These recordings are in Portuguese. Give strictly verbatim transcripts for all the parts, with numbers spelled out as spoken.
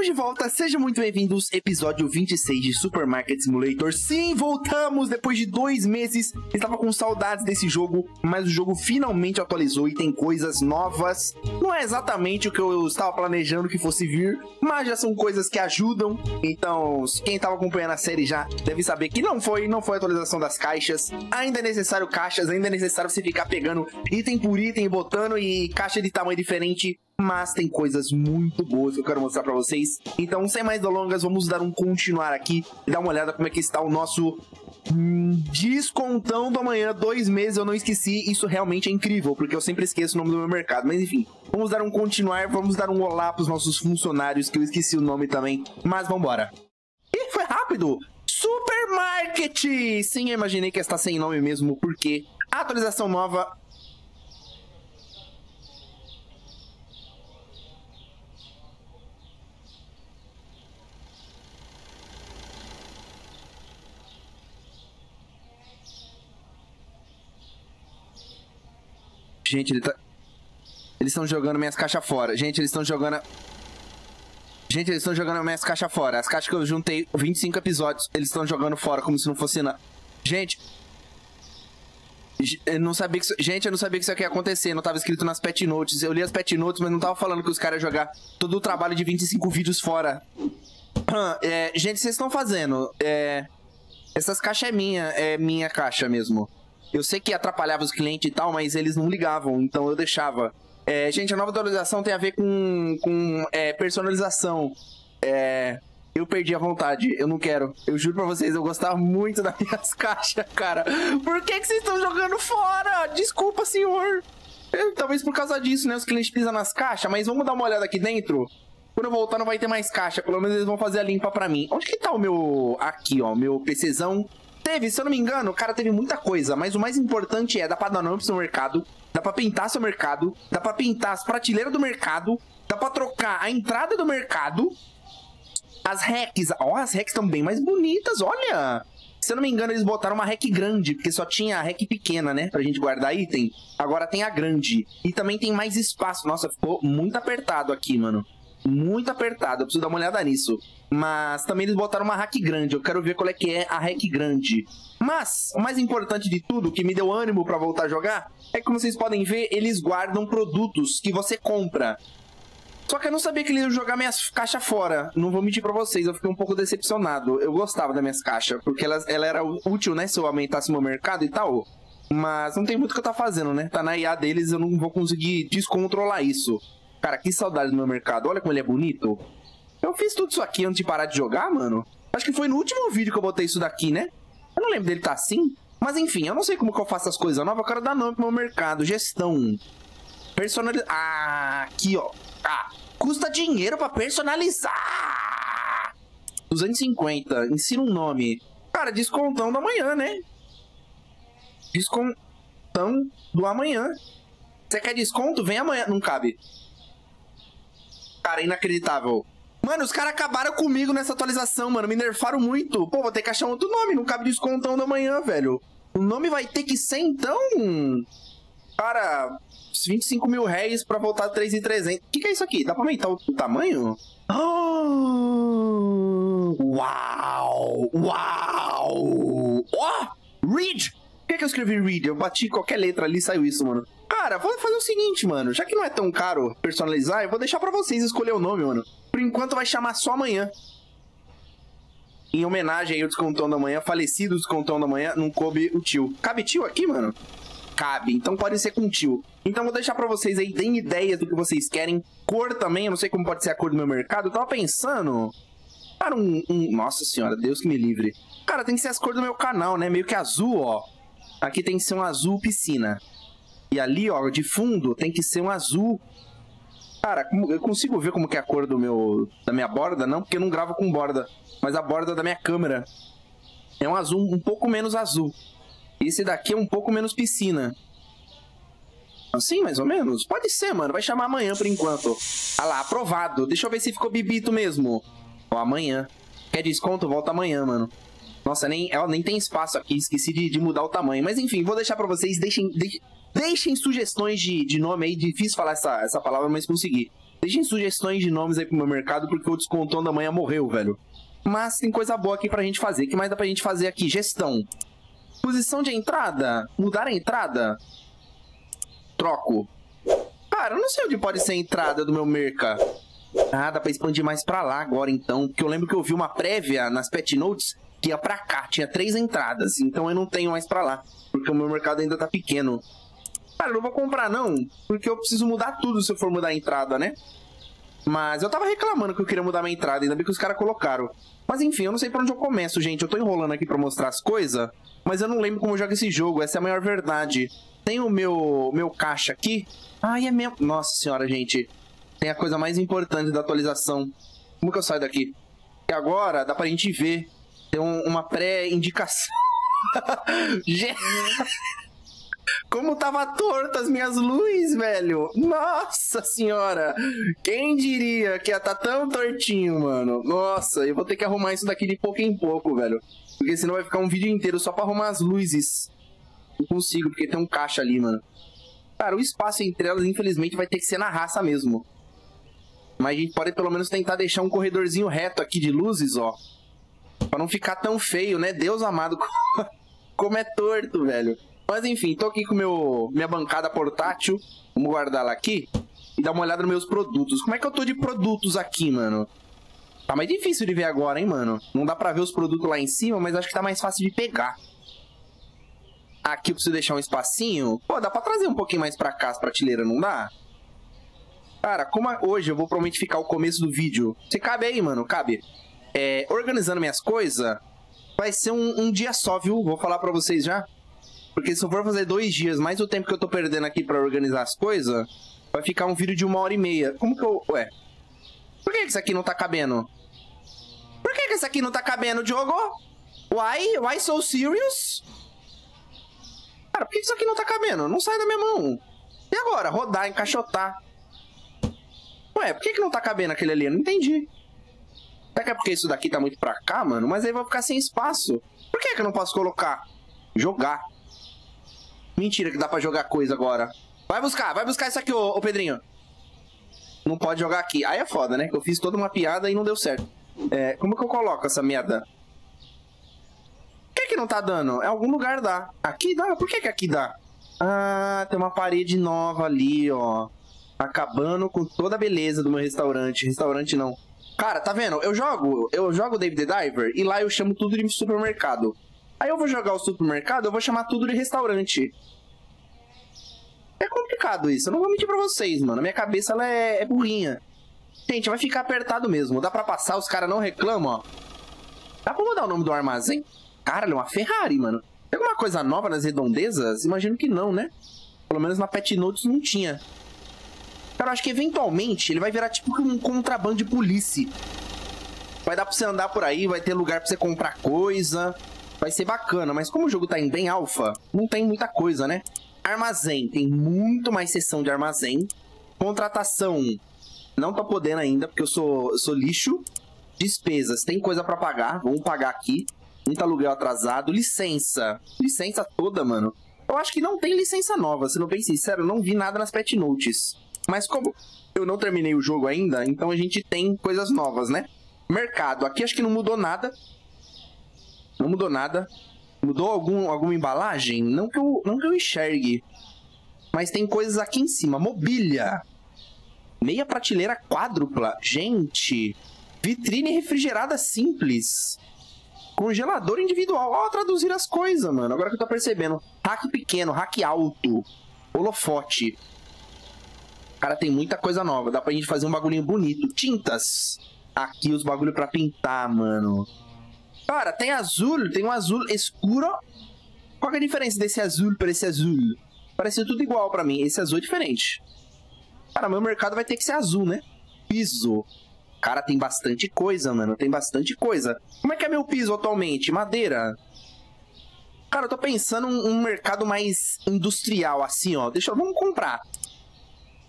Estamos de volta, sejam muito bem-vindos, episódio vinte e seis de Supermarket Simulator. Sim, voltamos depois de dois meses, estava com saudades desse jogo, mas o jogo finalmente atualizou e tem coisas novas. Não é exatamente o que eu estava planejando que fosse vir, mas já são coisas que ajudam. Então, quem estava acompanhando a série já deve saber que não foi, não foi a atualização das caixas. Ainda é necessário caixas, ainda é necessário você ficar pegando item por item, botando e caixa de tamanho diferente. Mas tem coisas muito boas que eu quero mostrar pra vocês. Então, sem mais delongas, vamos dar um continuar aqui e dar uma olhada como é que está o nosso hum, descontão do amanhã. Dois meses, eu não esqueci. Isso realmente é incrível, porque eu sempre esqueço o nome do meu mercado. Mas enfim, vamos dar um continuar, vamos dar um olá pros nossos funcionários, que eu esqueci o nome também. Mas vambora. Ih, foi rápido! Supermarket! Sim, eu imaginei que ia estar sem nome mesmo, porque a atualização nova... Gente, ele tá... eles estão jogando minhas caixas fora. Gente, eles estão jogando... Gente, eles estão jogando minhas caixas fora. As caixas que eu juntei vinte e cinco episódios, eles estão jogando fora como se não fosse nada. Gente... Eu não sabia que isso... Gente, eu não sabia que isso aqui ia acontecer. Não tava escrito nas pet notes. Eu li as pet notes, mas não tava falando que os caras iam jogar todo o trabalho de vinte e cinco vídeos fora. É... Gente, vocês estão fazendo... É... Essas caixas é minha. É minha caixa mesmo. Eu sei que atrapalhava os clientes e tal, mas eles não ligavam, então eu deixava. É, gente, a nova atualização tem a ver com, com é, personalização. É, eu perdi a vontade, eu não quero. Eu juro pra vocês, eu gostava muito das minhas caixas, cara. Por que que vocês estão jogando fora? Desculpa, senhor. Eu, talvez por causa disso, né? Os clientes pisam nas caixas, mas vamos dar uma olhada aqui dentro. Quando eu voltar não vai ter mais caixa, pelo menos eles vão fazer a limpa pra mim. Onde que tá o meu... Aqui, ó, meu PCzão. Teve, se eu não me engano, o cara teve muita coisa, mas o mais importante é, dá pra dar nome pro seu mercado, dá pra pintar seu mercado, dá pra pintar as prateleiras do mercado, dá pra trocar a entrada do mercado, as racks, ó, as racks estão bem mais bonitas, olha! Se eu não me engano, eles botaram uma rack grande, porque só tinha a rack pequena, né, pra gente guardar item, agora tem a grande, e também tem mais espaço, nossa, ficou muito apertado aqui, mano. Muito apertado, eu preciso dar uma olhada nisso. Mas também eles botaram uma rack grande. Eu quero ver qual é que é a rack grande. Mas, o mais importante de tudo, que me deu ânimo pra voltar a jogar, é que como vocês podem ver, eles guardam produtos que você compra. Só que eu não sabia que eles iam jogar minhas caixas fora. Não vou mentir pra vocês, eu fiquei um pouco decepcionado. Eu gostava das minhas caixas, porque elas, ela era útil, né, se eu aumentasse meu mercado e tal. Mas não tem muito o que eu tá fazendo, né. Tá na I A deles, eu não vou conseguir descontrolar isso. Cara, que saudade do meu mercado. Olha como ele é bonito. Eu fiz tudo isso aqui antes de parar de jogar, mano. Acho que foi no último vídeo que eu botei isso daqui, né? Eu não lembro dele tá assim. Mas enfim, eu não sei como que eu faço as coisas novas. Eu quero dar nome pro meu mercado. Gestão. Personaliza... Ah, aqui, ó. Ah, custa dinheiro pra personalizar. duzentos e cinquenta. Ensina um nome. Cara, descontão do amanhã, né? Descontão do amanhã. Você quer desconto? Vem amanhã. Não cabe. Cara, inacreditável. Mano, os caras acabaram comigo nessa atualização, mano. Me nerfaram muito. Pô, vou ter que achar outro nome. Não cabe descontão da manhã, velho. O nome vai ter que ser, então... Cara, vinte e cinco mil réis pra voltar três mil e trezentos. O que que é isso aqui? Dá pra aumentar o tamanho? Oh! Uau! Uau! Oh! Read! Por que que eu escrevi read? Eu bati qualquer letra ali e saiu isso, mano. Cara, vou fazer o seguinte, mano. Já que não é tão caro personalizar, eu vou deixar pra vocês escolher o nome, mano. Por enquanto vai chamar só amanhã. Em homenagem aí ao descontão da manhã, falecido descontão da manhã, não coube o tio. Cabe tio aqui, mano? Cabe, então pode ser com tio. Então vou deixar pra vocês aí, deem ideias do que vocês querem. Cor também, eu não sei como pode ser a cor do meu mercado. Eu tava pensando... Cara, um... um... Nossa senhora, Deus que me livre. Cara, tem que ser as cores do meu canal, né? Meio que azul, ó. Aqui tem que ser um azul piscina. E ali, ó, de fundo, tem que ser um azul. Cara, eu consigo ver como que é a cor do meu... Da minha borda? Não, porque eu não gravo com borda. Mas a borda da minha câmera é um azul um pouco menos azul. Esse daqui é um pouco menos piscina. Assim, mais ou menos? Pode ser, mano. Vai chamar amanhã por enquanto. Ah lá, aprovado. Deixa eu ver se ficou bibito mesmo. Ó, amanhã. Quer desconto? Volta amanhã, mano. Nossa, nem, ela nem tem espaço aqui. Esqueci de, de mudar o tamanho. Mas enfim, vou deixar pra vocês. Deixem... De... Deixem sugestões de, de nome aí, difícil falar essa, essa palavra, mas consegui. Deixem sugestões de nomes aí pro meu mercado, porque o descontão da manhã morreu, velho. Mas tem coisa boa aqui pra gente fazer. O que mais dá pra gente fazer aqui? Gestão. Posição de entrada. Mudar a entrada. Troco. Cara, eu não sei onde pode ser a entrada do meu merca. Ah, dá pra expandir mais pra lá agora, então. Porque eu lembro que eu vi uma prévia nas Pet Notes que ia pra cá. Tinha três entradas. Então eu não tenho mais pra lá, porque o meu mercado ainda tá pequeno. Cara, eu não vou comprar não, porque eu preciso mudar tudo se eu for mudar a entrada, né? Mas eu tava reclamando que eu queria mudar minha entrada, ainda bem que os caras colocaram. Mas enfim, eu não sei pra onde eu começo, gente. Eu tô enrolando aqui pra mostrar as coisas, mas eu não lembro como eu jogo esse jogo, essa é a maior verdade. Tem o meu, meu caixa aqui. Ai, é mesmo. Nossa senhora, gente. Tem a coisa mais importante da atualização. Como que eu saio daqui? E agora dá pra gente ver. Tem um, uma pré-indicação. Gente... Como tava torta as minhas luzes, velho. Nossa senhora. Quem diria que ia tá tão tortinho, mano. Nossa, eu vou ter que arrumar isso daqui de pouco em pouco, velho. Porque senão vai ficar um vídeo inteiro só pra arrumar as luzes. Não consigo, porque tem um caixa ali, mano. Cara, o espaço entre elas, infelizmente, vai ter que ser na raça mesmo. Mas a gente pode pelo menos tentar deixar um corredorzinho reto aqui de luzes, ó. Pra não ficar tão feio, né? Deus amado, como é torto, velho. Mas enfim, tô aqui com meu, minha bancada portátil. Vamos guardar ela aqui e dar uma olhada nos meus produtos. Como é que eu tô de produtos aqui, mano? Tá mais difícil de ver agora, hein, mano? Não dá pra ver os produtos lá em cima, mas acho que tá mais fácil de pegar. Aqui eu preciso deixar um espacinho. Pô, dá pra trazer um pouquinho mais pra cá as prateleiras, não dá? Cara, como a... hoje eu vou provavelmente ficar o começo do vídeo. Você cabe aí, mano? Cabe. É, organizando minhas coisas, vai ser um, um dia só, viu? Vou falar pra vocês já. Porque se eu for fazer dois dias, mais o tempo que eu tô perdendo aqui pra organizar as coisas, vai ficar um vídeo de uma hora e meia. Como que eu... Ué? Por que que isso aqui não tá cabendo? Por que que isso aqui não tá cabendo, Diogo? Why? Why so serious? Cara, por que isso aqui não tá cabendo? Não sai da minha mão. E agora? Rodar, encaixotar. Ué, por que que não tá cabendo aquele ali? Eu não entendi. Será que é porque isso daqui tá muito pra cá, mano? Mas aí vai ficar sem espaço. Por que que eu não posso colocar? Jogar. Mentira que dá pra jogar coisa agora. Vai buscar, vai buscar isso aqui, ô, ô Pedrinho. Não pode jogar aqui. Aí é foda, né? Que eu fiz toda uma piada e não deu certo. É, como que eu coloco essa merda? Por que que não tá dando? É algum lugar dá. Aqui dá? Por que que aqui dá? Ah, tem uma parede nova ali, ó. Acabando com toda a beleza do meu restaurante. Restaurante não. Cara, tá vendo? Eu jogo, eu jogo Dave the Diver e lá eu chamo tudo de supermercado. Aí eu vou jogar o supermercado, eu vou chamar tudo de restaurante. É complicado isso, eu não vou mentir pra vocês, mano. Minha cabeça, ela é, é burrinha. Gente, vai ficar apertado mesmo. Dá pra passar, os caras não reclamam, ó. Dá pra mudar o nome do armazém? Caralho, uma Ferrari, mano. Tem alguma coisa nova nas redondezas? Imagino que não, né? Pelo menos na Pet Notes não tinha. Cara, eu acho que eventualmente ele vai virar tipo um contrabando de polícia. Vai dar pra você andar por aí, vai ter lugar pra você comprar coisa... Vai ser bacana, mas como o jogo tá em bem alfa, não tem muita coisa, né? Armazém, tem muito mais seção de armazém. Contratação, não tô podendo ainda, porque eu sou, eu sou lixo. Despesas, tem coisa pra pagar, vamos pagar aqui. Muito aluguel atrasado, licença. Licença toda, mano. Eu acho que não tem licença nova, sendo bem sincero, eu não vi nada nas Pet Notes. Mas como eu não terminei o jogo ainda, então a gente tem coisas novas, né? Mercado, aqui acho que não mudou nada. Não mudou nada. Mudou algum, alguma embalagem? Não que, eu, não que eu enxergue. Mas tem coisas aqui em cima. Mobília. Meia prateleira quádrupla. Gente. Vitrine refrigerada simples. Congelador individual. Ó, traduzir as coisas, mano. Agora que eu tô percebendo. Rack pequeno, rack alto. Holofote. Cara, tem muita coisa nova. Dá pra gente fazer um bagulhinho bonito. Tintas. Aqui os bagulho pra pintar, mano. Cara, tem azul, tem um azul escuro. Qual que é a diferença desse azul para esse azul? Parece tudo igual pra mim, esse azul é diferente. Cara, meu mercado vai ter que ser azul, né? Piso. Cara, tem bastante coisa, mano, tem bastante coisa. Como é que é meu piso atualmente? Madeira. Cara, eu tô pensando um, um mercado mais industrial, assim, ó. Deixa eu... Vamos comprar.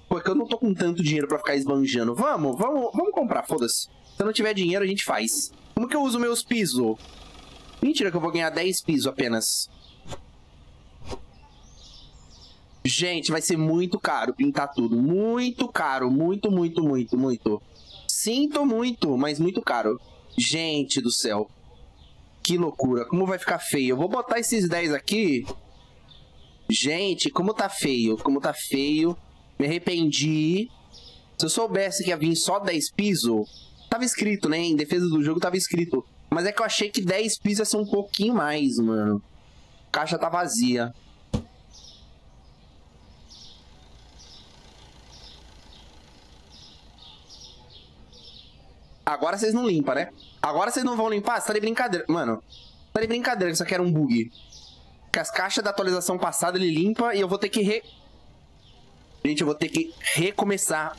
Porque eu não tô com tanto dinheiro pra ficar esbanjando. Vamos, vamos, vamos comprar, foda-se. Se eu não tiver dinheiro, a gente faz. Como que eu uso meus pisos? Mentira que eu vou ganhar dez pisos apenas. Gente, vai ser muito caro pintar tudo. Muito caro, muito, muito, muito, muito. Sinto muito, mas muito caro. Gente do céu. Que loucura, como vai ficar feio. Eu vou botar esses dez aqui. Gente, como tá feio, como tá feio. Me arrependi. Se eu soubesse que ia vir só dez piso... Tava escrito, né? Em defesa do jogo tava escrito. Mas é que eu achei que dez piso ia ser um pouquinho mais, mano. A caixa tá vazia. Agora vocês não limpam, né? Agora vocês não vão limpar? Você tá de brincadeira. Mano, tá de brincadeira que isso aqui era um bug. Que as caixas da atualização passada ele limpa e eu vou ter que re... Gente, eu vou ter que recomeçar.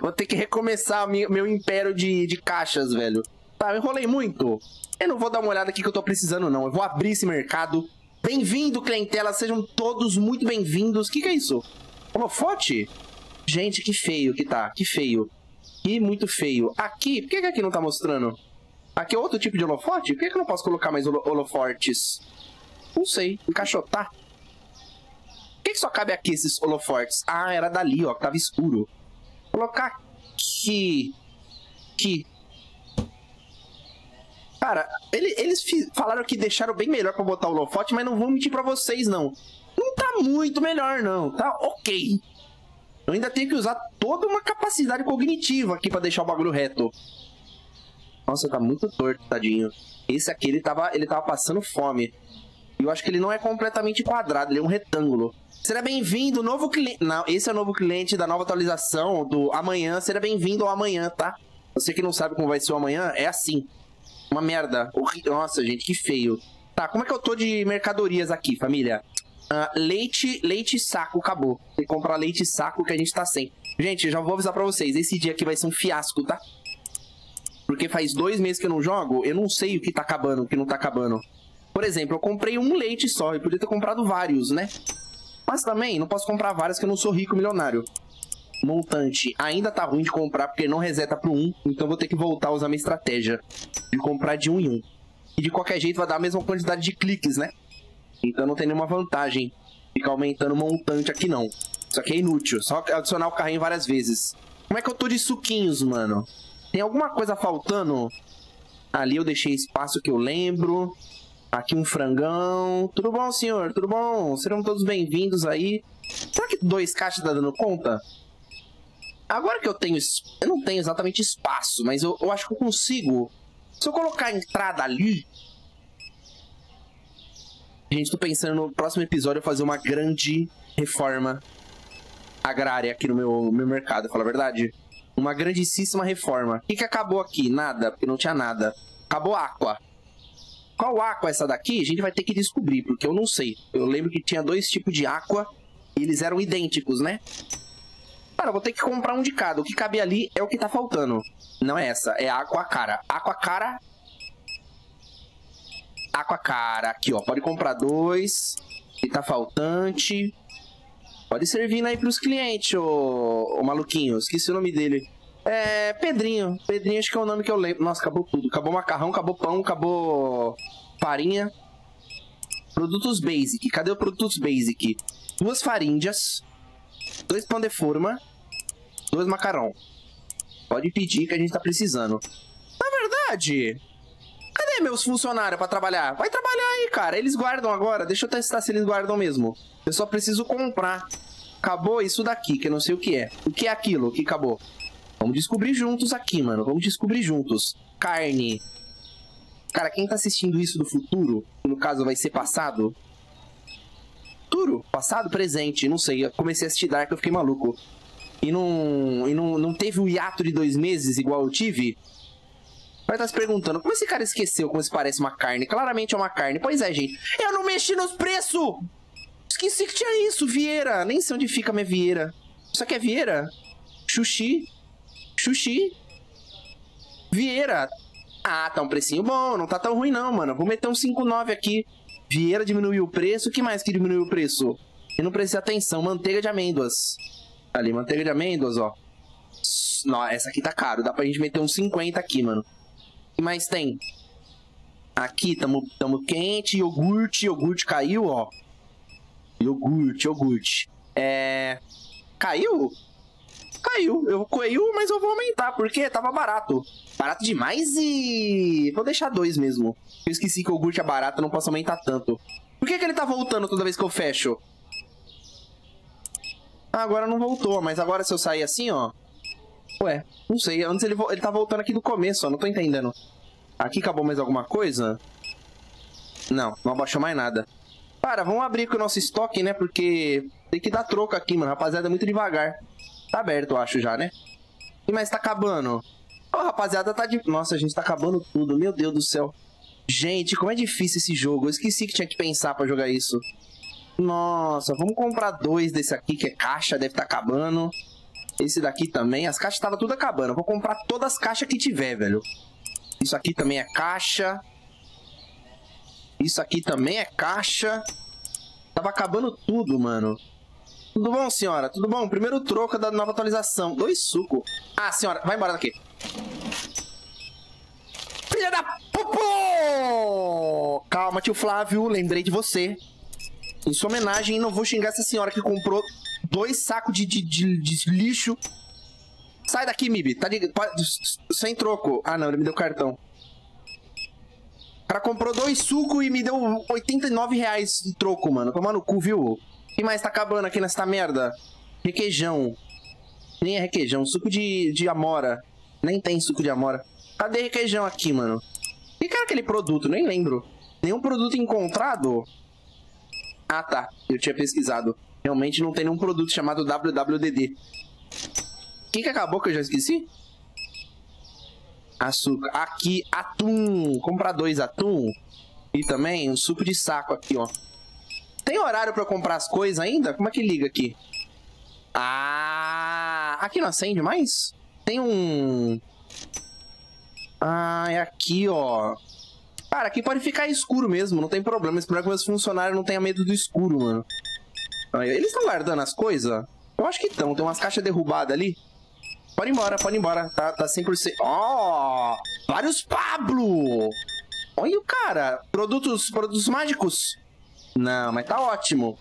Vou ter que recomeçar meu império de, de caixas, velho. Tá, eu enrolei muito. Eu não vou dar uma olhada aqui que eu tô precisando, não. Eu vou abrir esse mercado. Bem-vindo, clientela. Sejam todos muito bem-vindos. Que que é isso? Holofote? Gente, que feio que tá. Que feio. Que muito feio. Aqui, por que que aqui não tá mostrando? Aqui é outro tipo de holofote? Por que que eu não posso colocar mais holofortes? Não sei. Encaixotar? Por que que só cabe aqui esses holofortes? Ah, era dali, ó. Que tava escuro. Colocar aqui. Aqui. Cara, ele, eles falaram que deixaram bem melhor pra botar o holofote, mas não vou mentir pra vocês, não. Não tá muito melhor, não. Tá ok. Eu ainda tenho que usar toda uma capacidade cognitiva aqui pra deixar o bagulho reto. Nossa, tá muito torto, tadinho. Esse aqui, ele tava, ele tava passando fome. E eu acho que ele não é completamente quadrado, ele é um retângulo. Será bem-vindo, novo cliente... Não, esse é o novo cliente da nova atualização do amanhã. Será bem-vindo ao amanhã, tá? Você que não sabe como vai ser o amanhã, é assim. Uma merda. Nossa, gente, que feio. Tá, como é que eu tô de mercadorias aqui, família? Uh, leite, leite e saco, acabou. Tem que comprar leite e saco que a gente tá sem. Gente, eu já vou avisar pra vocês, esse dia aqui vai ser um fiasco, tá? Porque faz dois meses que eu não jogo, eu não sei o que tá acabando, o que não tá acabando. Por exemplo, eu comprei um leite só, eu podia ter comprado vários, né? Mas também não posso comprar várias que eu não sou rico milionário. Montante ainda tá ruim de comprar porque não reseta pro um, então vou ter que voltar a usar minha estratégia de comprar de um em um. E de qualquer jeito vai dar a mesma quantidade de cliques, né? Então não tem nenhuma vantagem ficar aumentando o montante aqui, não. Isso aqui é inútil, só adicionar o carrinho várias vezes. Como é que eu tô de suquinhos, mano? Tem alguma coisa faltando? Ali eu deixei espaço que eu lembro. Aqui um frangão. Tudo bom, senhor? Tudo bom? Serão todos bem-vindos aí. Será que dois caixas tá dando conta? Agora que eu tenho... Eu não tenho exatamente espaço, mas eu, eu acho que eu consigo. Se eu colocar a entrada ali... Gente, tô pensando no próximo episódio eu fazer uma grande reforma agrária aqui no meu, meu mercado, fala a verdade. Uma grandíssima reforma. O que que acabou aqui? Nada, porque não tinha nada. Acabou a água. Qual aqua é essa daqui? A gente vai ter que descobrir, porque eu não sei. Eu lembro que tinha dois tipos de aqua e eles eram idênticos, né? Cara, eu vou ter que comprar um de cada. O que cabe ali é o que tá faltando. Não é essa, é a aqua cara. Aqua cara. Aqua cara. Aqui, ó. Pode comprar dois. E tá faltante. Pode servir aí pros clientes, ô, ô maluquinho. Esqueci o nome dele. É... Pedrinho. Pedrinho acho que é o nome que eu lembro. Nossa, acabou tudo. Acabou macarrão, acabou pão, acabou farinha. Produtos basic. Cadê o produtos basic? Duas faríndias. Dois pão de forma. Dois macarrão. Pode pedir que a gente tá precisando. Na verdade... Cadê meus funcionários pra trabalhar? Vai trabalhar aí, cara. Eles guardam agora. Deixa eu testar se eles guardam mesmo. Eu só preciso comprar. Acabou isso daqui, que eu não sei o que é. O que é aquilo que acabou? Vamos descobrir juntos aqui, mano. Vamos descobrir juntos. Carne. Cara, quem tá assistindo isso do futuro, no caso vai ser passado. Futuro? Passado? Presente. Não sei. Eu comecei a assistir Dark, eu fiquei maluco. E não, e não, não teve o hiato de dois meses igual eu tive? Vai estar se perguntando, como esse cara esqueceu como se parece uma carne? Claramente é uma carne. Pois é, gente. Eu não mexi nos preços! Esqueci que tinha isso, Vieira. Nem sei onde fica minha Vieira. Isso aqui é Vieira? Xuxi. Xuxi. Vieira. Ah, tá um precinho bom. Não tá tão ruim não, mano. Vou meter um cinco nove aqui. Vieira diminuiu o preço. O que mais que diminuiu o preço? Eu não prestei atenção. Manteiga de amêndoas. Ali, manteiga de amêndoas, ó. Não, essa aqui tá caro. Dá pra gente meter uns cinquenta aqui, mano. O que mais tem? Aqui, tamo, tamo quente. Iogurte. Iogurte caiu, ó. Iogurte, iogurte. É... Caiu? Caiu. Eu caiu, mas eu vou aumentar, porque tava barato. Barato demais e... Vou deixar dois mesmo. Eu esqueci que o iogurte é barato, não posso aumentar tanto. Por que que ele tá voltando toda vez que eu fecho? Ah, agora não voltou, mas agora se eu sair assim, ó... Ué, não sei. Antes ele, vo... ele tá voltando aqui do começo, ó. Não tô entendendo. Aqui acabou mais alguma coisa? Não, não abaixou mais nada. Para, vamos abrir com o nosso estoque, né? Porque tem que dar troco aqui, mano. Rapaziada, é muito devagar. Tá aberto, eu acho, já, né? Mas tá acabando. Ó, oh, rapaziada, tá de... Nossa, a gente tá acabando tudo. Meu Deus do céu. Gente, como é difícil esse jogo. Eu esqueci que tinha que pensar pra jogar isso. Nossa, vamos comprar dois desse aqui, que é caixa. Deve tá acabando. Esse daqui também. As caixas estavam tudo acabando. Eu vou comprar todas as caixas que tiver, velho. Isso aqui também é caixa. Isso aqui também é caixa. Tava acabando tudo, mano. Tudo bom, senhora? Tudo bom? Primeiro troco da nova atualização. Dois suco. Ah, senhora, vai embora daqui. Filha da pupu! Calma, tio Flávio. Lembrei de você. Em sua homenagem, não vou xingar essa senhora que comprou... Dois sacos de, de, de, de lixo. Sai daqui, Mib. Tá de, pa, sem troco. Ah, não. Ele me deu cartão. O cara comprou dois sucos e me deu oitenta e nove reais de troco, mano. Toma no cu, viu? O que mais tá acabando aqui nessa merda? Requeijão. Nem é requeijão. Suco de, de amora. Nem tem suco de amora. Cadê requeijão aqui, mano? Que era aquele produto? Nem lembro. Nenhum produto encontrado? Ah, tá. Eu tinha pesquisado. Realmente não tem nenhum produto chamado W W D D. O que que acabou que eu já esqueci? Açúcar. Aqui, atum. Comprar dois atum. E também um suco de saco aqui, ó. Tem horário pra eu comprar as coisas ainda? Como é que liga aqui? Ah! Aqui não acende mais? Tem um... Ah, é aqui, ó. Cara, aqui pode ficar escuro mesmo. Não tem problema. Espero que meus funcionários não tenham medo do escuro, mano. Eles estão guardando as coisas? Eu acho que estão. Tem umas caixas derrubadas ali. Pode ir embora, pode ir embora. Tá, tá cem por cento. Ó! Oh, vários Pablo! Olha o cara. Produtos, produtos mágicos? Não, mas tá ótimo.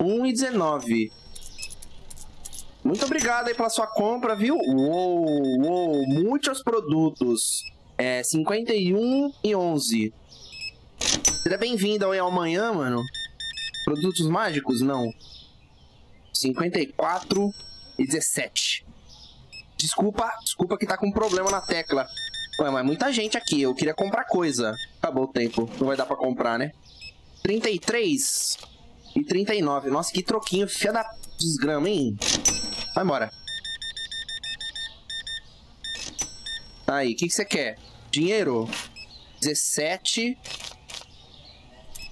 um e dezenove. Muito obrigado aí pela sua compra, viu? Uou, uou. Muitos produtos. É, cinquenta e um e onze. Seja bem-vindo ao amanhã, mano. Produtos mágicos? Não. cinquenta e quatro e dezessete. Desculpa, desculpa que tá com problema na tecla. Ué, mas muita gente aqui. Eu queria comprar coisa. Acabou o tempo. Não vai dar pra comprar, né? trinta e três e trinta e nove. Nossa, que troquinho. Fia da desgrama, hein? Vai embora. Aí, o que que você quer? Dinheiro? dezessete...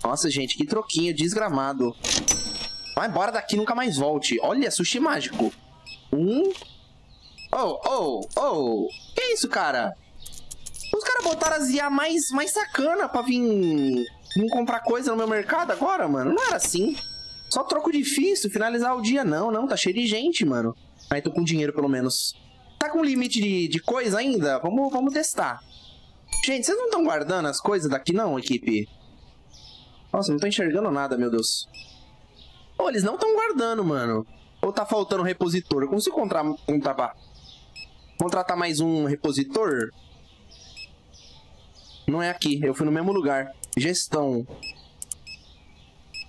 Nossa, gente, que troquinho, desgramado. Vai embora daqui, nunca mais volte. Olha, sushi mágico. Um. Oh, oh, oh. Que isso, cara? Os caras botaram as I A mais, mais sacana pra vir, vir comprar coisa no meu mercado agora, mano. Não era assim. Só troco difícil, finalizar o dia. Não, não, tá cheio de gente, mano. Aí tô com dinheiro, pelo menos. Tá com limite de, de coisa ainda? Vamos, vamos testar. Gente, vocês não estão guardando as coisas daqui, não, equipe? Nossa, não tô enxergando nada, meu Deus. Ou eles não estão guardando, mano. Ou tá faltando um repositor. Eu consigo contra... Contra... contratar mais um repositor? Não é aqui. Eu fui no mesmo lugar. Gestão.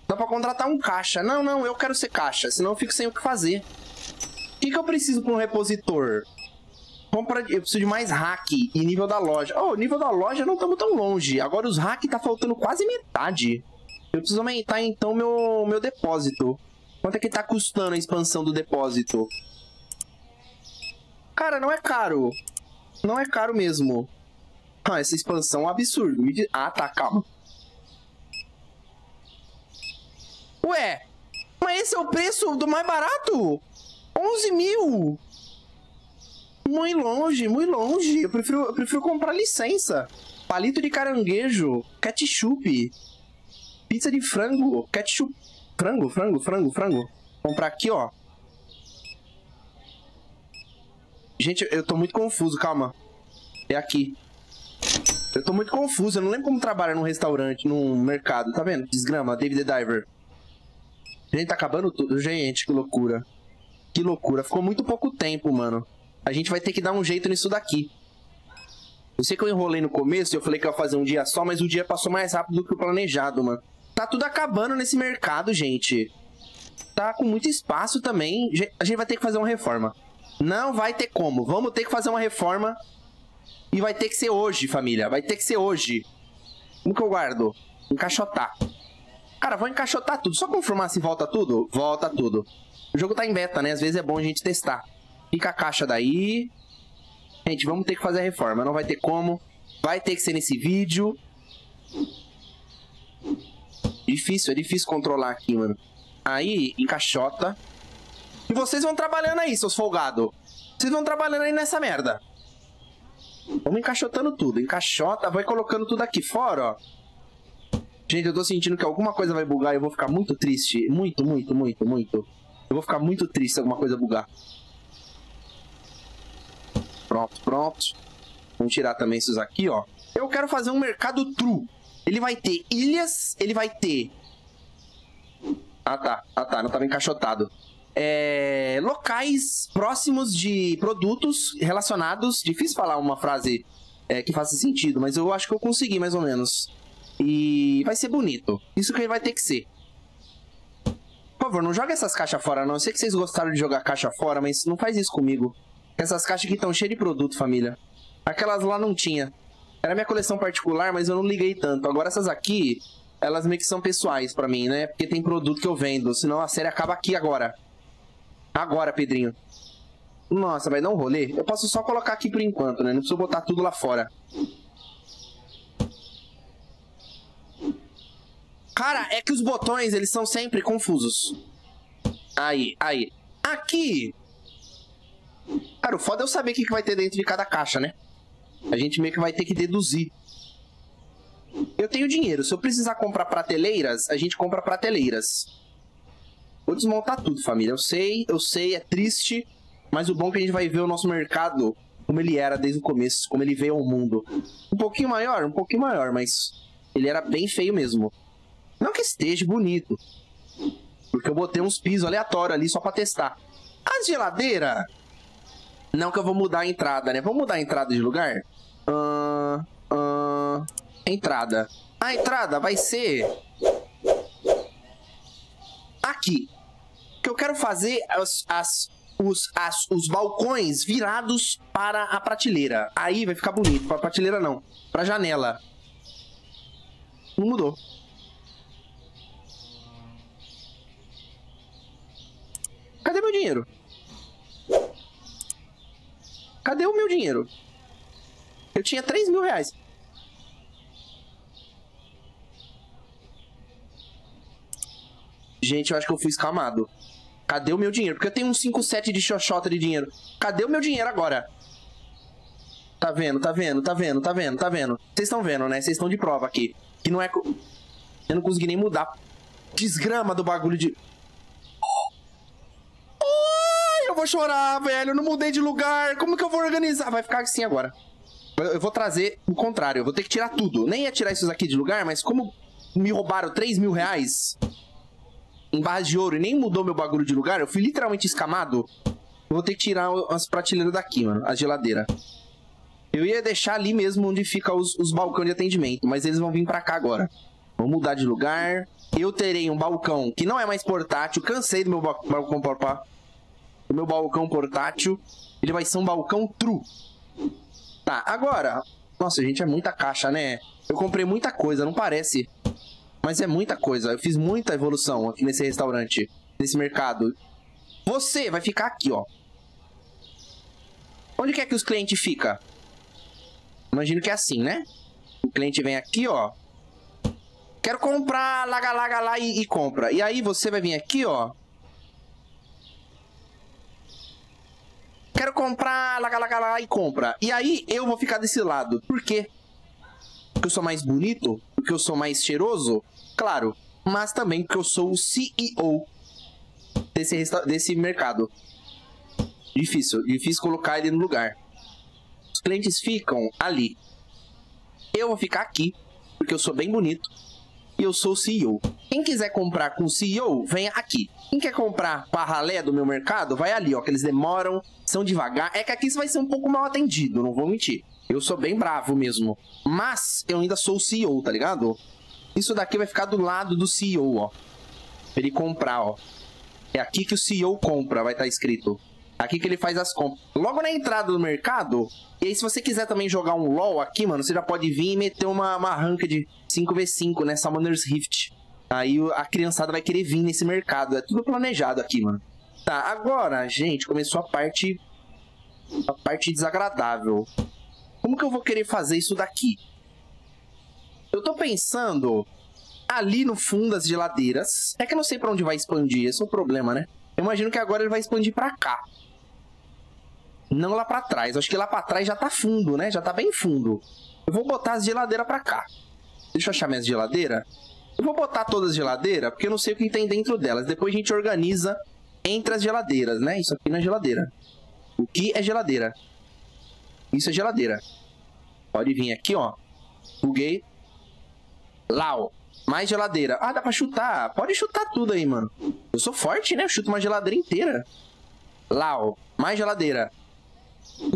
Dá pra contratar um caixa. Não, não. Eu quero ser caixa. Senão eu fico sem o que fazer. O que que eu preciso pra um repositor? Compra... Eu preciso de mais hack e nível da loja. Oh, nível da loja não estamos tão longe. Agora os hack tá faltando quase metade. Eu preciso aumentar, então, meu, meu depósito. Quanto é que tá custando a expansão do depósito? Cara, não é caro. Não é caro mesmo. Ah, essa expansão é um absurdo. Me diz... Ah, tá, calma. Ué, mas esse é o preço do mais barato? onze mil. Muito longe, muito longe. Eu prefiro, eu prefiro comprar licença. Palito de caranguejo. Ketchup. Pizza de frango, ketchup... Frango, frango, frango, frango. Comprar aqui, ó. Gente, eu tô muito confuso, calma. É aqui. Eu tô muito confuso, eu não lembro como trabalha num restaurante, num mercado, tá vendo? Desgrama, Dave the Diver. Gente, tá acabando tudo, gente, que loucura. Que loucura, ficou muito pouco tempo, mano. A gente vai ter que dar um jeito nisso daqui. Eu sei que eu enrolei no começo, eu falei que eu ia fazer um dia só, mas o dia passou mais rápido do que o planejado, mano. Tá tudo acabando nesse mercado, gente. Tá com muito espaço também. A gente vai ter que fazer uma reforma. Não vai ter como. Vamos ter que fazer uma reforma. E vai ter que ser hoje, família. Vai ter que ser hoje. Como que eu guardo? Encaixotar. Cara, vou encaixotar tudo. Só confirmar se volta tudo? Volta tudo. O jogo tá em beta, né? Às vezes é bom a gente testar. Fica a caixa daí. Gente, vamos ter que fazer a reforma. Não vai ter como. Vai ter que ser nesse vídeo. Difícil, é difícil controlar aqui, mano. Aí, encaixota. E vocês vão trabalhando aí, seus folgados. Vocês vão trabalhando aí nessa merda. Vamos encaixotando tudo. Encaixota, vai colocando tudo aqui fora, ó. Gente, eu tô sentindo que alguma coisa vai bugar e eu vou ficar muito triste. Muito, muito, muito, muito. Eu vou ficar muito triste se alguma coisa bugar. Pronto, pronto. Vamos tirar também esses aqui, ó. Eu quero fazer um mercado true. Ele vai ter ilhas, ele vai ter... Ah, tá. Ah, tá. Não tava encaixotado. É... Locais próximos de produtos relacionados... Difícil falar uma frase é, que faça sentido, mas eu acho que eu consegui, mais ou menos. E vai ser bonito. Isso que vai ter que ser. Por favor, não joga essas caixas fora, não. Eu sei que vocês gostaram de jogar caixa fora, mas não faz isso comigo. Essas caixas aqui estão cheias de produto, família. Aquelas lá não tinha. Era minha coleção particular, mas eu não liguei tanto. Agora essas aqui, elas meio que são pessoais pra mim, né? Porque tem produto que eu vendo. Senão a série acaba aqui agora. Agora, Pedrinho. Nossa, vai dar um rolê? Eu posso só colocar aqui por enquanto, né? Não preciso botar tudo lá fora. Cara, é que os botões, eles são sempre confusos. Aí, aí. Aqui... Cara, o foda é eu saber o que vai ter dentro de cada caixa, né? A gente meio que vai ter que deduzir. Eu tenho dinheiro. Se eu precisar comprar prateleiras, a gente compra prateleiras. Vou desmontar tudo, família. Eu sei, eu sei, é triste. Mas o bom é que a gente vai ver o nosso mercado como ele era desde o começo, como ele veio ao mundo. Um pouquinho maior, um pouquinho maior, mas ele era bem feio mesmo. Não que esteja bonito, porque eu botei uns pisos aleatórios ali só pra testar. A geladeira... Não que eu vou mudar a entrada, né? Vamos mudar a entrada de lugar? Uh, uh, entrada. A entrada vai ser... Aqui. O que eu quero fazer é as, as, os, as, os balcões virados para a prateleira. Aí vai ficar bonito. Para a prateleira não. Para a janela. Não mudou. Cadê meu dinheiro? Cadê o meu dinheiro? Eu tinha três mil reais. Gente, eu acho que eu fui escamado. Cadê o meu dinheiro? Porque eu tenho uns cinco, sete de xoxota de dinheiro. Cadê o meu dinheiro agora? Tá vendo, tá vendo, tá vendo, tá vendo, tá vendo. Vocês estão vendo, né? Vocês estão de prova aqui. Que não é... Eu não consegui nem mudar. Desgrama do bagulho de... Eu vou chorar, velho. Eu não mudei de lugar. Como que eu vou organizar? Vai ficar assim agora. Eu vou trazer o contrário. Eu vou ter que tirar tudo. Nem ia tirar isso aqui de lugar, mas como me roubaram três mil reais em barras de ouro e nem mudou meu bagulho de lugar, eu fui literalmente escamado. Eu vou ter que tirar as prateleiras daqui, mano. A geladeira. Eu ia deixar ali mesmo onde fica os, os balcões de atendimento, mas eles vão vir pra cá agora. Vou mudar de lugar. Eu terei um balcão que não é mais portátil. Cansei do meu ba balcão papá. O meu balcão portátil, ele vai ser um balcão true. Tá, agora... Nossa, gente, é muita caixa, né? Eu comprei muita coisa, não parece. Mas é muita coisa. Eu fiz muita evolução aqui nesse restaurante, nesse mercado. Você vai ficar aqui, ó. Onde que é que os clientes ficam? Imagino que é assim, né? O cliente vem aqui, ó. Quero comprar, laga, laga lá e, e compra. E aí você vai vir aqui, ó. Quero comprar, laga, laga, laga e compra. E aí eu vou ficar desse lado. Por quê? Porque eu sou mais bonito? Porque eu sou mais cheiroso? Claro. Mas também porque eu sou o C E O desse, desse mercado. Difícil. Difícil colocar ele no lugar. Os clientes ficam ali. Eu vou ficar aqui. Porque eu sou bem bonito. E eu sou o C E O. Quem quiser comprar com C E O, venha aqui. Quem quer comprar pra ralé do meu mercado, vai ali, ó, que eles demoram, são devagar. É que aqui isso vai ser um pouco mal atendido, não vou mentir. Eu sou bem bravo mesmo, mas eu ainda sou o C E O, tá ligado? Isso daqui vai ficar do lado do C E O, ó. Pra ele comprar, ó. É aqui que o C E O compra, vai estar escrito. Aqui que ele faz as compras. Logo na entrada do mercado. E aí se você quiser também jogar um LoL aqui, mano, você já pode vir e meter uma, uma rank de cinco contra cinco, né? Summoner's Rift. Aí a criançada vai querer vir nesse mercado. É tudo planejado aqui, mano. Tá, agora, gente, começou a parte... A parte desagradável. Como que eu vou querer fazer isso daqui? Eu tô pensando... Ali no fundo das geladeiras. É que eu não sei pra onde vai expandir. Esse é o problema, né? Eu imagino que agora ele vai expandir pra cá. Não lá pra trás. Acho que lá pra trás já tá fundo, né? Já tá bem fundo. Eu vou botar as geladeiras pra cá. Deixa eu achar minhas geladeiras. Eu vou botar todas as geladeiras, porque eu não sei o que tem dentro delas. Depois a gente organiza entre as geladeiras, né? Isso aqui não é geladeira. O que é geladeira? Isso é geladeira. Pode vir aqui, ó. Buguei. Lá, ó. Mais geladeira. Ah, dá pra chutar. Pode chutar tudo aí, mano. Eu sou forte, né? Eu chuto uma geladeira inteira. Lá, ó. Mais geladeira.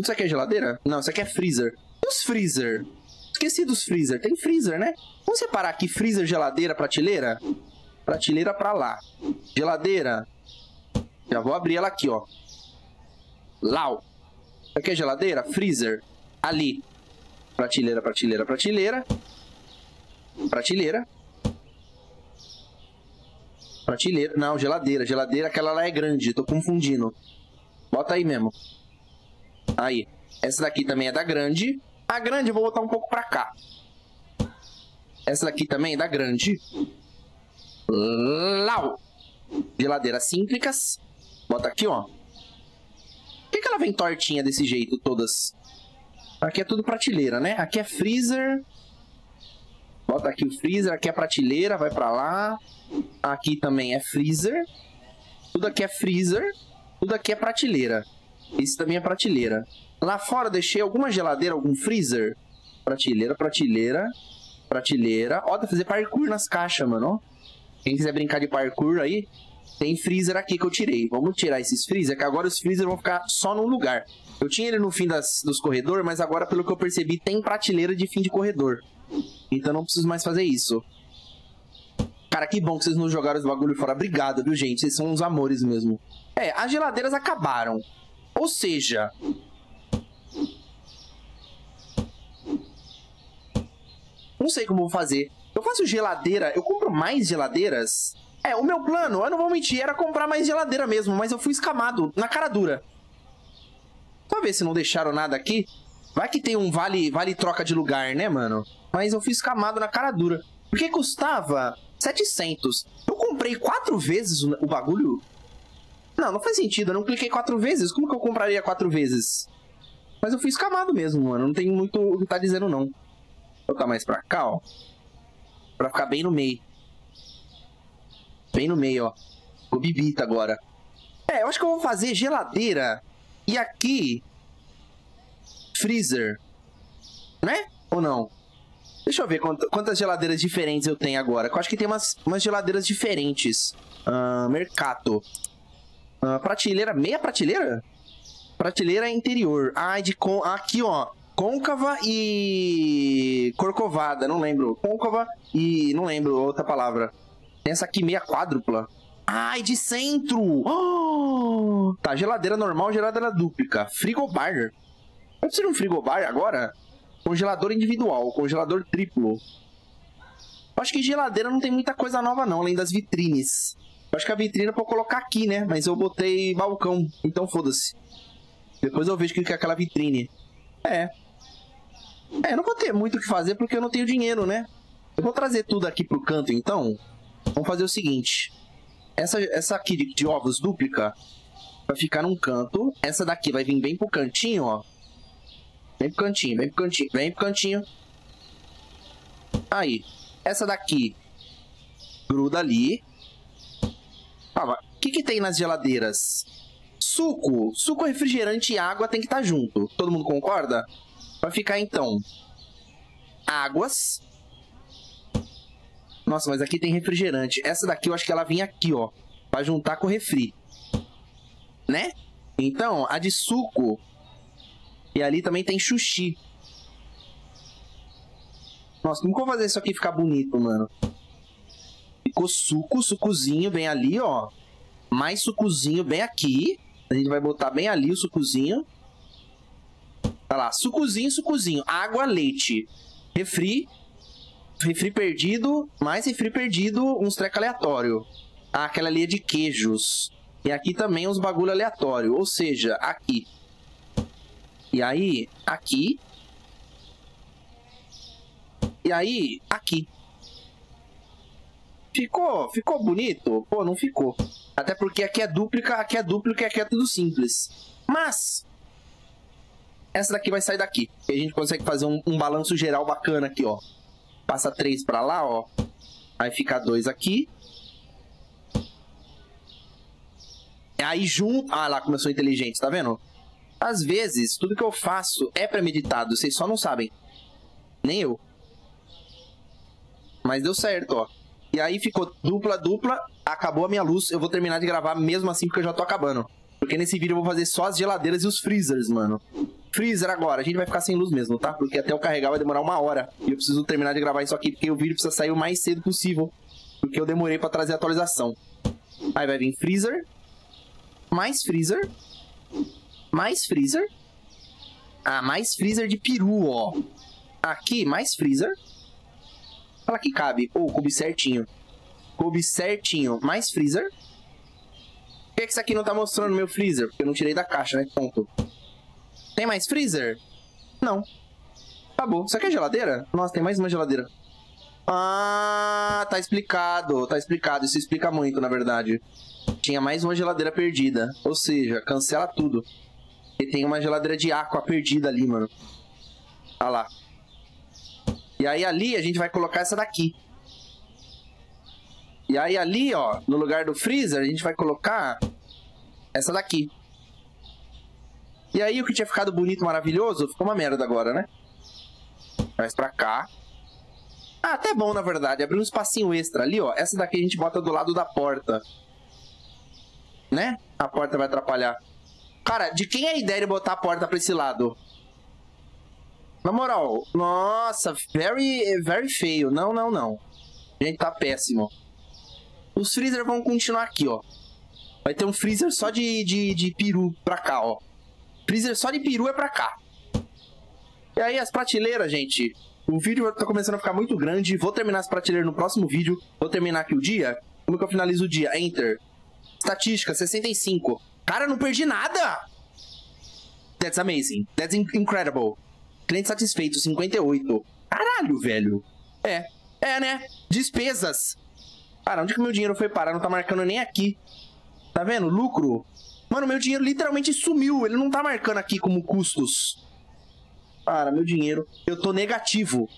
Isso aqui é geladeira? Não, isso aqui é freezer. E os freezer? Esqueci dos freezer. Tem freezer, né? Vamos separar aqui. Freezer, geladeira, prateleira. Prateleira pra lá. Geladeira. Já vou abrir ela aqui, ó. Lá, ó. Isso aqui é geladeira? Freezer. Ali. Prateleira, prateleira, prateleira. Prateleira. Prateleira. Não, geladeira. Geladeira, aquela lá é grande. Tô confundindo. Bota aí mesmo. Aí. Essa daqui também é da grande. A grande eu vou botar um pouco pra cá. Essa daqui também é da grande. Lau. Geladeiras simples. Bota aqui, ó. Por que, que ela vem tortinha desse jeito, todas? Aqui é tudo prateleira, né? Aqui é freezer. Bota aqui o freezer. Aqui é prateleira. Vai pra lá. Aqui também é freezer. Tudo aqui é freezer. Tudo aqui é prateleira. Isso também é prateleira. Lá fora eu deixei alguma geladeira, algum freezer. Prateleira, prateleira. Prateleira. Ó, dá pra fazer parkour nas caixas, mano. Quem quiser brincar de parkour aí, tem freezer aqui que eu tirei. Vamos tirar esses freezer, que agora os freezer vão ficar só num lugar. Eu tinha ele no fim das, dos corredores, mas agora, pelo que eu percebi, tem prateleira de fim de corredor. Então não preciso mais fazer isso. Cara, que bom que vocês não jogaram os bagulho fora. Obrigado, viu, gente? Vocês são uns amores mesmo. É, as geladeiras acabaram. Ou seja... Não sei como eu vou fazer. Eu faço geladeira... Eu compro mais geladeiras? É, o meu plano, eu não vou mentir, era comprar mais geladeira mesmo. Mas eu fui escamado, na cara dura. Talvez se não deixaram nada aqui. Vai que tem um vale, vale troca de lugar, né, mano? Mas eu fui escamado na cara dura. Porque custava... setecentos. Eu comprei quatro vezes o bagulho? Não, não faz sentido. Eu não cliquei quatro vezes. Como que eu compraria quatro vezes? Mas eu fui escamado mesmo, mano. Não tem muito o que tá dizendo, não. Vou botar mais pra cá, ó. Pra ficar bem no meio. Bem no meio, ó. Ficou bibita agora. É, eu acho que eu vou fazer geladeira. E aqui... Freezer. Né? Ou não? Deixa eu ver quantas geladeiras diferentes eu tenho agora. Eu acho que tem umas, umas geladeiras diferentes. Uh, mercado. Uh, prateleira. Meia prateleira? Prateleira interior. Ah, de con... ah, aqui, ó. Côncava e... corcovada. Não lembro. Côncava e... não lembro outra palavra. Tem essa aqui, meia quádrupla. Ai, de centro! Oh! Tá, geladeira normal, geladeira dúplica. Frigobar. Pode ser um frigobar agora? Congelador individual, congelador triplo. Acho que geladeira não tem muita coisa nova não, além das vitrines. Acho que a vitrine eu vou colocar aqui, né? Mas eu botei balcão, então foda-se. Depois eu vejo o que é aquela vitrine. É. É, eu não vou ter muito o que fazer porque eu não tenho dinheiro, né? Eu vou trazer tudo aqui pro canto, então. Vamos fazer o seguinte. Essa, essa aqui de, de ovos dúplica vai ficar num canto. Essa daqui vai vir bem pro cantinho, ó. Vem pro cantinho, vem pro cantinho, vem pro cantinho. Aí. Essa daqui. Gruda ali. Calma. O que que tem nas geladeiras? Suco. Suco, refrigerante e água tem que estar junto. Todo mundo concorda? Vai ficar, então. Águas. Nossa, mas aqui tem refrigerante. Essa daqui eu acho que ela vinha aqui, ó, pra juntar com o refri, né? Então, a de suco. E ali também tem sushi. Nossa, como que eu vou fazer isso aqui ficar bonito, mano? Ficou suco, sucozinho, bem ali, ó. Mais sucozinho, bem aqui. A gente vai botar bem ali o sucozinho. Tá lá, sucozinho, sucozinho. Água, leite. Refri. Refri perdido. Mais refri perdido. Uns treco aleatório. Ah, aquela ali é de queijos. E aqui também uns bagulho aleatório. Ou seja, aqui. E aí, aqui. E aí, aqui. Ficou? Ficou bonito? Pô, não ficou. Até porque aqui é dúplica, aqui é dúplica e aqui é tudo simples. Mas essa daqui vai sair daqui. E a gente consegue fazer um, um balanço geral bacana aqui, ó. Passa três pra lá, ó. Aí fica dois aqui. Aí junto... Ah, lá começou inteligente, tá vendo? Às vezes, tudo que eu faço é premeditado. Vocês só não sabem. Nem eu. Mas deu certo, ó. E aí ficou dupla, dupla. Acabou a minha luz. Eu vou terminar de gravar mesmo assim, porque eu já tô acabando. Porque nesse vídeo eu vou fazer só as geladeiras e os freezers, mano. Freezer agora. A gente vai ficar sem luz mesmo, tá? Porque até eu carregar vai demorar uma hora. E eu preciso terminar de gravar isso aqui, porque o vídeo precisa sair o mais cedo possível. Porque eu demorei pra trazer a atualização. Aí vai vir freezer. Mais freezer. Mais freezer. Ah, mais freezer de peru, ó. Aqui, mais freezer. Fala que cabe. Ou, oh, coube certinho. Coube certinho. Mais freezer. Por que, é que isso aqui não tá mostrando no meu freezer? Porque eu não tirei da caixa, né? Ponto. Tem mais freezer? Não. Acabou. Isso aqui é geladeira? Nossa, tem mais uma geladeira. Ah, tá explicado. Tá explicado. Isso explica muito, na verdade. Tinha mais uma geladeira perdida. Ou seja, cancela tudo. E tem uma geladeira de água perdida ali, mano. Olha lá. E aí ali a gente vai colocar essa daqui. E aí ali, ó, no lugar do freezer, a gente vai colocar essa daqui. E aí o que tinha ficado bonito, maravilhoso, ficou uma merda agora, né? Mas pra cá... Ah, até bom, na verdade. Abriu um espacinho extra ali, ó. Essa daqui a gente bota do lado da porta. Né? A porta vai atrapalhar. Cara, de quem é a ideia de botar a porta pra esse lado? Na moral, nossa, very, very feio. Não, não, não. A gente tá péssimo. Os freezer vão continuar aqui, ó. Vai ter um freezer só de, de, de peru pra cá, ó. Freezer só de peru é pra cá. E aí as prateleiras, gente. O vídeo tá começando a ficar muito grande. Vou terminar as prateleiras no próximo vídeo. Vou terminar aqui o dia. Como que eu finalizo o dia? Enter. Estatística, sessenta e cinco. Cara, não perdi nada! That's amazing. That's incredible. Cliente satisfeito, cinquenta e oito. Caralho, velho. É. É, né? Despesas. Cara, onde que meu dinheiro foi parar? Não tá marcando nem aqui. Tá vendo? Lucro. Mano, meu dinheiro literalmente sumiu. Ele não tá marcando aqui como custos. Cara, meu dinheiro. Eu tô negativo.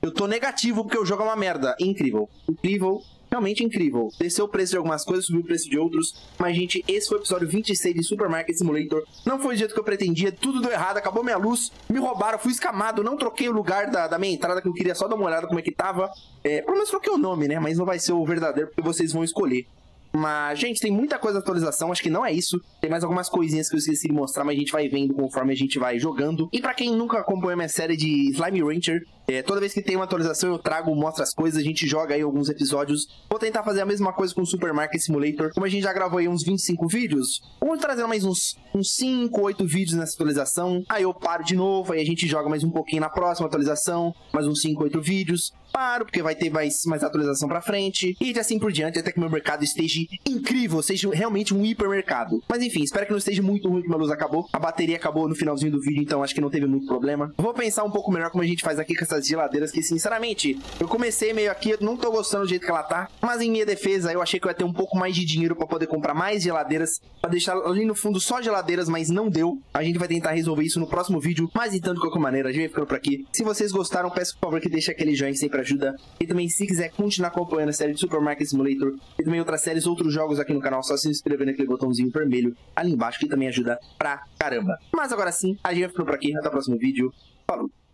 Eu tô negativo porque o jogo é uma merda. Incrível. Incrível. Realmente incrível. Desceu o preço de algumas coisas, subiu o preço de outros. Mas, gente, esse foi o episódio vinte e seis de Supermarket Simulator. Não foi o jeito que eu pretendia, tudo deu errado, acabou minha luz, me roubaram, fui escamado, não troquei o lugar da, da minha entrada, que eu queria só dar uma olhada como é que tava. É, pelo menos troquei o nome, né? Mas não vai ser o verdadeiro, porque vocês vão escolher. Mas, gente, tem muita coisa de atualização, acho que não é isso. Tem mais algumas coisinhas que eu esqueci de mostrar, mas a gente vai vendo conforme a gente vai jogando. E pra quem nunca acompanhou minha série de Slime Rancher, é, toda vez que tem uma atualização eu trago, mostro as coisas, a gente joga aí alguns episódios. Vou tentar fazer a mesma coisa com o Supermarket Simulator, como a gente já gravou aí uns vinte e cinco vídeos. Vamos trazer mais uns, uns cinco, oito vídeos nessa atualização. Aí eu paro de novo, aí a gente joga mais um pouquinho na próxima atualização, mais uns cinco, oito vídeos. Paro, porque vai ter mais, mais atualização pra frente. E de assim por diante, até que meu mercado esteja incrível, seja realmente um hipermercado. Mas enfim, espero que não esteja muito ruim que minha luz acabou. A bateria acabou no finalzinho do vídeo, então acho que não teve muito problema. Vou pensar um pouco melhor como a gente faz aqui com essas geladeiras, que sinceramente, eu comecei meio aqui, eu não tô gostando do jeito que ela tá. Mas em minha defesa, eu achei que eu ia ter um pouco mais de dinheiro pra poder comprar mais geladeiras, pra deixar ali no fundo só geladeiras, mas não deu. A gente vai tentar resolver isso no próximo vídeo, mas então de qualquer maneira, a gente vai ficando por aqui. Se vocês gostaram, peço por favor que deixe aquele joinha sempre ajuda. E também, se quiser continuar acompanhando a série de Supermarket Simulator e também outras séries, outros jogos aqui no canal, só se inscrever naquele botãozinho vermelho ali embaixo, que também ajuda pra caramba. Mas agora sim, a gente vai ficando por aqui. Até o próximo vídeo. Falou!